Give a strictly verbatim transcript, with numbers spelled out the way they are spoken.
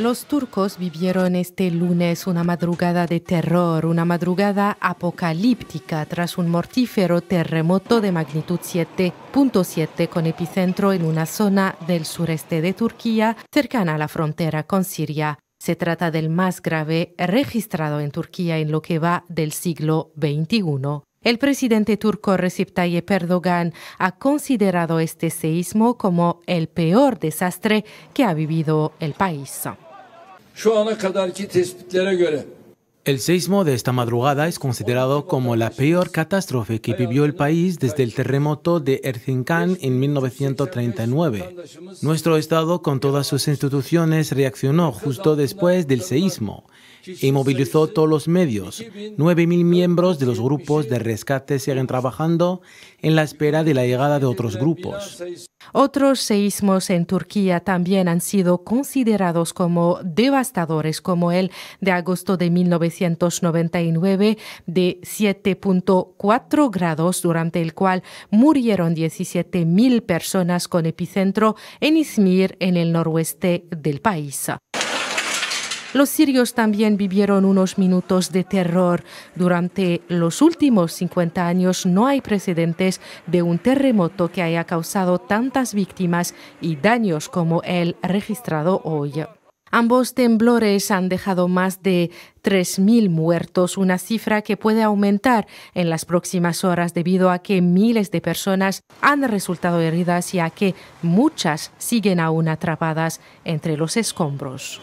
Los turcos vivieron este lunes una madrugada de terror, una madrugada apocalíptica tras un mortífero terremoto de magnitud siete punto siete con epicentro en una zona del sureste de Turquía, cercana a la frontera con Siria. Se trata del más grave registrado en Turquía en lo que va del siglo veintiuno. El presidente turco Recep Tayyip Erdogan ha considerado este seísmo como el peor desastre que ha vivido el país. El seísmo de esta madrugada es considerado como la peor catástrofe que vivió el país desde el terremoto de Erzincán en mil novecientos treinta y nueve. Nuestro Estado, con todas sus instituciones, reaccionó justo después del seísmo y movilizó todos los medios. nueve mil miembros de los grupos de rescate siguen trabajando en la espera de la llegada de otros grupos. Otros seísmos en Turquía también han sido considerados como devastadores, como el de agosto de mil novecientos noventa y nueve de siete punto cuatro grados, durante el cual murieron diecisiete mil personas, con epicentro en Izmir, en el noroeste del país. Los sirios también vivieron unos minutos de terror. Durante los últimos cincuenta años no hay precedentes de un terremoto que haya causado tantas víctimas y daños como el registrado hoy. Ambos temblores han dejado más de tres mil muertos, una cifra que puede aumentar en las próximas horas debido a que miles de personas han resultado heridas y a que muchas siguen aún atrapadas entre los escombros.